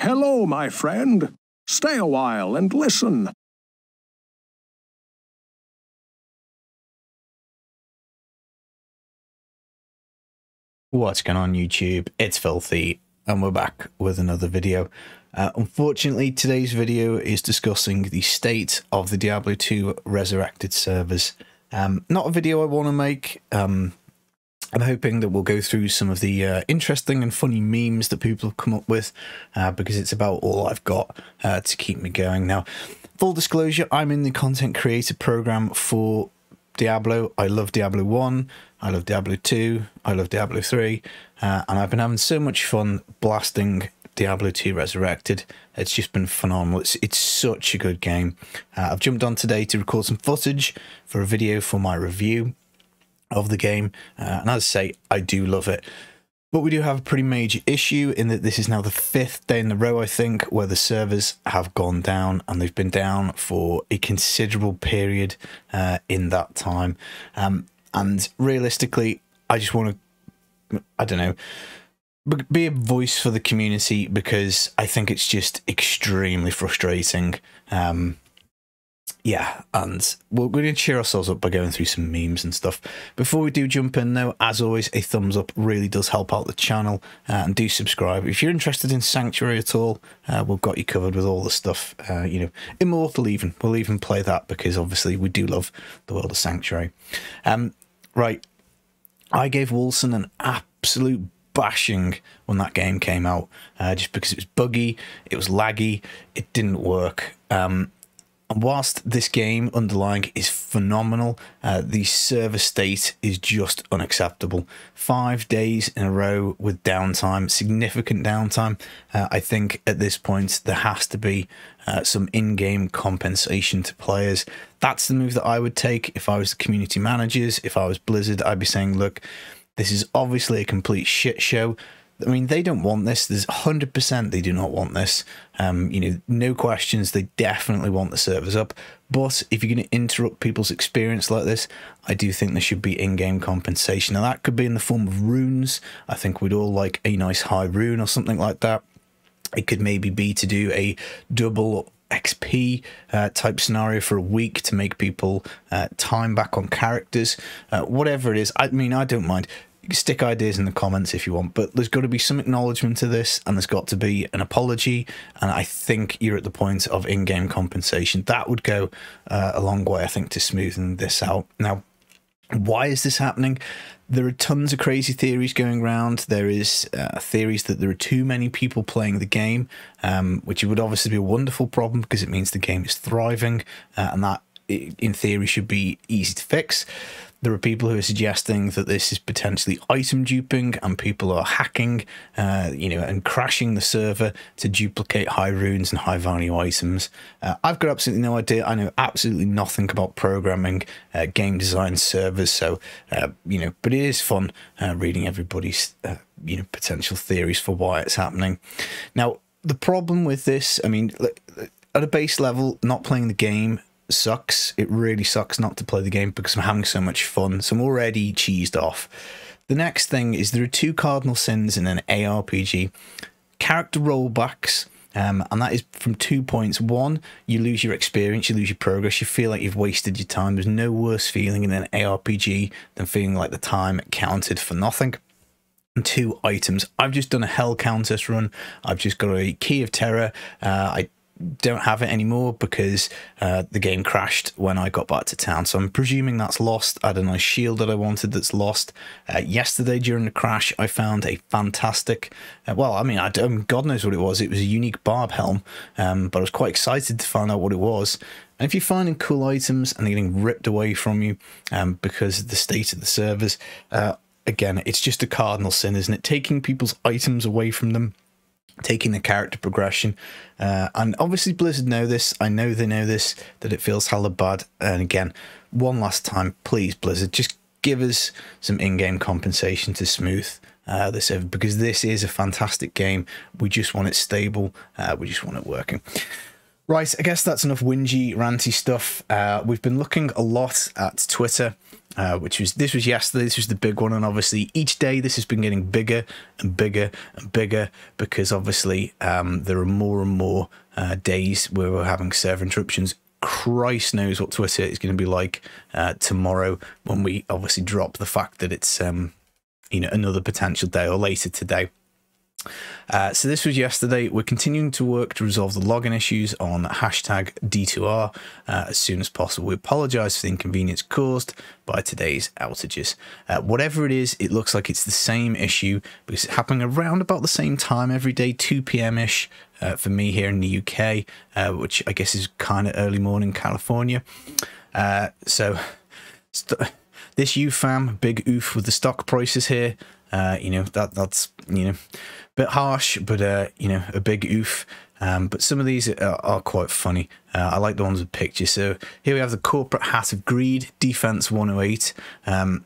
Hello, my friend. Stay a while and listen. What's going on, YouTube? It's Filthy, and we're back with another video. Unfortunately, today's video is discussing the state of the Diablo II Resurrected servers. Not a video I want to make. I'm hoping that we'll go through some of the interesting and funny memes that people have come up with, because it's about all I've got to keep me going. Now, full disclosure, I'm in the content creator program for Diablo. I love Diablo 1, I love Diablo 2, I love Diablo 3, and I've been having so much fun blasting Diablo 2 Resurrected. It's just been phenomenal. It's such a good game. I've jumped on today to record some footage for a video for my review of the game, and as I say, I do love it. But we do have a pretty major issue in that this is now the 5th day in a row, I think, where the servers have gone down, and they've been down for a considerable period in that time. And realistically, I just want to, I don't know, be a voice for the community, because I think it's just extremely frustrating. Yeah, and we're going to cheer ourselves up by going through some memes and stuff. Before we do jump in, though, as always, a thumbs up really does help out the channel, and do subscribe. If you're interested in Sanctuary at all, we've got you covered with all the stuff, you know, Immortal even. We'll even play that, because obviously we do love the world of Sanctuary. Right, I gave Wolcen an absolute bashing when that game came out, just because it was buggy, it was laggy, it didn't work. And whilst this game underlying is phenomenal, the server state is just unacceptable. 5 days in a row with downtime, significant downtime. I think at this point there has to be some in-game compensation to players. That's the move that I would take if I was the community managers. If I was Blizzard, I'd be saying, look, this is obviously a complete shit show. I mean, they don't want this. There's 100% they do not want this. You know, no questions. They definitely want the servers up. But if you're going to interrupt people's experience like this, I do think there should be in-game compensation. Now, that could be in the form of runes. I think we'd all like a nice high rune or something like that. It could maybe be to do a double XP type scenario for a week to make people time back on characters. Whatever it is, I mean, I don't mind. Stick ideas in the comments if you want, but there's got to be some acknowledgement to this, and there's got to be an apology, and I think you're at the point of in-game compensation. That would go a long way, I think, to smoothing this out. Now, why is this happening? There are tons of crazy theories going around. There is theories that there are too many people playing the game, which would obviously be a wonderful problem, because it means the game is thriving, and that, in theory, should be easy to fix. There are people who are suggesting that this is potentially item duping, and people are hacking, you know, and crashing the server to duplicate high runes and high value items. I've got absolutely no idea. I know absolutely nothing about programming, game design, servers. So, you know, but it is fun reading everybody's, you know, potential theories for why it's happening. Now, the problem with this, I mean, at a base level, not playing the game sucks. It really sucks not to play the game, because I'm having so much fun, so I'm already cheesed off. The next thing is there are two cardinal sins in an ARPG: character rollbacks, and that is from 2 points. One, you lose your experience, you lose your progress, you feel like you've wasted your time. There's no worse feeling in an ARPG than feeling like the time counted for nothing. Two, items. I've just done a Hell Countess run. I've just got a Key of Terror. I don't have it anymore, because the game crashed when I got back to town, so I'm presuming that's lost. I had a nice shield that I wanted that's lost. Yesterday during the crash, I found a fantastic, well, I mean, God knows what it was. It was a unique barb helm, but I was quite excited to find out what it was. And if you're finding cool items and they're getting ripped away from you because of the state of the servers, again, it's just a cardinal sin, isn't it? Taking people's items away from them, taking the character progression, and obviously Blizzard know this. I know they know this, that it feels hella bad. And again, one last time, please, Blizzard, just give us some in-game compensation to smooth this over, because this is a fantastic game. We just want it stable, we just want it working. Right, I guess that's enough whingy, ranty stuff. We've been looking a lot at Twitter, This was yesterday. This was the big one, and obviously each day this has been getting bigger and bigger and bigger, because obviously there are more and more days where we're having server interruptions. Christ knows what Twitter is going to be like tomorrow, when we obviously drop the fact that it's you know, another potential day, or later today. So this was yesterday. We're continuing to work to resolve the login issues on hashtag D2R as soon as possible. We apologize for the inconvenience caused by today's outages. Whatever it is, it looks like it's the same issue, because it's happening around about the same time every day, 2 PM-ish for me here in the UK, which I guess is kind of early morning California. So this UFAM, big oof with the stock prices here. You know, that's, you know, a bit harsh, but you know, a big oof. But some of these are quite funny. I like the ones with pictures. So here we have the corporate hat of greed, defense 108. I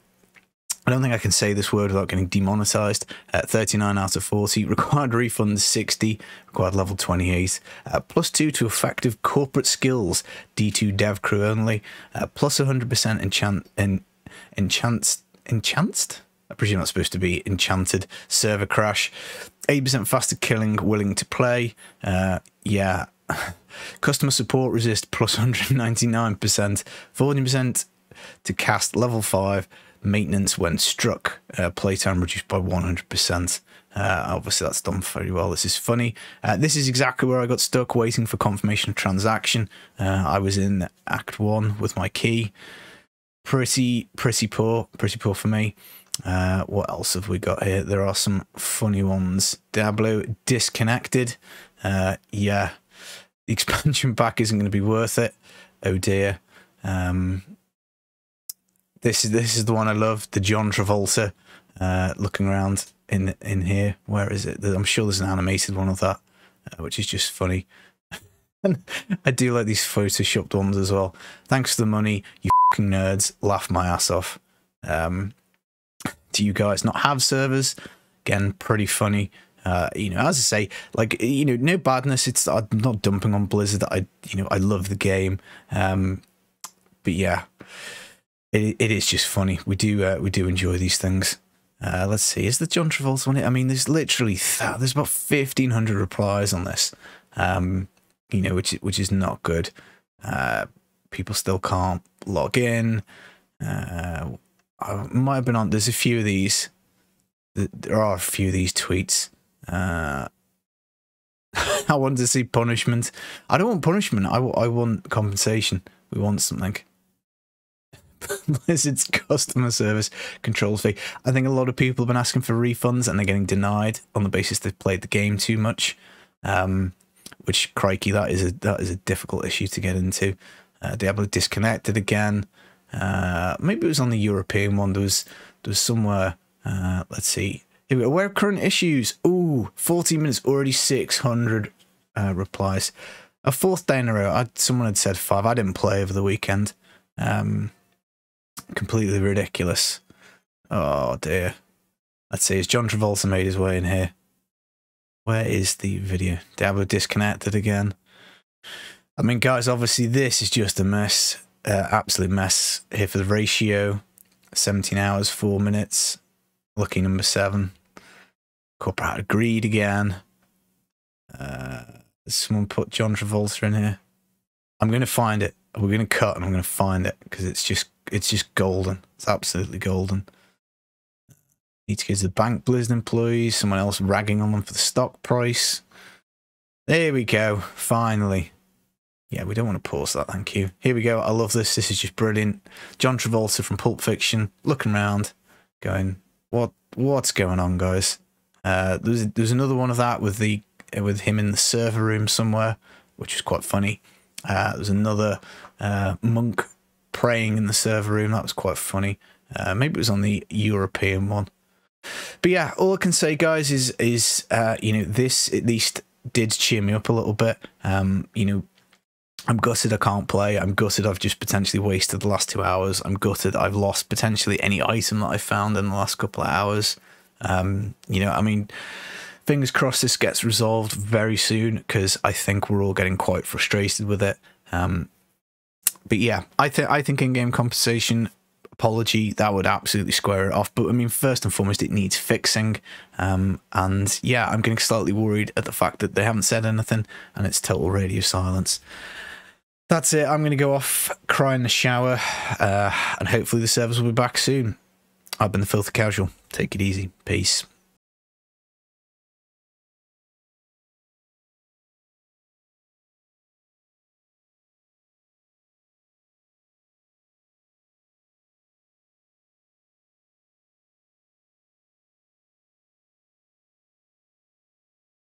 don't think I can say this word without getting demonetized. 39 out of 40. Required refund 60. Required level 28. +2 to effective corporate skills. D2 dev crew only. +100% enchanced? I presume that's supposed to be enchanted. Server crash, 8% faster killing, willing to play. Yeah. Customer support resist +199%, 40% to cast level 5. Maintenance when struck. Playtime reduced by 100%. Obviously that's done very well. This is funny. This is exactly where I got stuck waiting for confirmation of transaction. I was in Act 1 with my key. Pretty poor for me. What else have we got here? There are some funny ones. Diablo disconnected. Yeah, the expansion pack isn't going to be worth it. Oh dear. This is the one I love, the John Travolta looking around in here. Where is it? I'm sure there's an animated one of that, which is just funny. And I do like these photoshopped ones as well. Thanks for the money, you fucking nerds. Laugh my ass off. Do you guys not have servers? Again, pretty funny. You know, as I say, like, you know, no badness. It's, I'm not dumping on Blizzard. I love the game. But yeah, it is just funny. We do enjoy these things. Let's see, is the John Travolta one? I mean, there's literally there's about 1,500 replies on this. You know, which is not good. People still can't log in. I might have been on, there's a few of these, there are a few of these tweets. I want to see punishment. I don't want punishment, I want compensation. We want something. Blizzard's customer service controls fee. I think a lot of people have been asking for refunds and they're getting denied on the basis they've played the game too much. Which, crikey, that is a difficult issue to get into. Diablo disconnected again. Maybe it was on the European one. There was somewhere. Let's see. Here we go. Where are current issues? Ooh, 14 minutes already, 600 replies. A fourth day in a row. Someone had said 5. I didn't play over the weekend. Completely ridiculous. Oh dear. Let's see. Has John Travolta made his way in here? Where is the video? Diablo disconnected again. I mean, guys, obviously this is just a mess. Absolute mess here for the ratio. 17 hours, 4 minutes. Lucky number 7. Corporate agreed again. Someone put John Travolta in here. I'm going to find it. We're going to cut and I'm going to find it, because it's just golden. It's absolutely golden. Need to go to the bank, Blizzard employees. Someone else ragging on them for the stock price. There we go. Finally. Yeah, we don't want to pause that, thank you. Here we go, I love this, this is just brilliant. John Travolta from Pulp Fiction, looking around, going, what's going on, guys? There's another one of that with the with him in the server room somewhere, which was quite funny. There's another monk praying in the server room, that was quite funny. Maybe it was on the European one. But yeah, all I can say, guys, is you know, this at least did cheer me up a little bit. You know, I'm gutted I can't play. I'm gutted I've just potentially wasted the last 2 hours. I'm gutted I've lost potentially any item that I found in the last couple of hours. You know, I mean, fingers crossed this gets resolved very soon, because I think we're all getting quite frustrated with it. But yeah, I think in-game compensation apology, that would absolutely square it off. But I mean, first and foremost, it needs fixing. And yeah, I'm getting slightly worried at the fact that they haven't said anything and it's total radio silence. That's it. I'm going to go off, cry in the shower, and hopefully the servers will be back soon. I've been the Filthy Casual. Take it easy. Peace.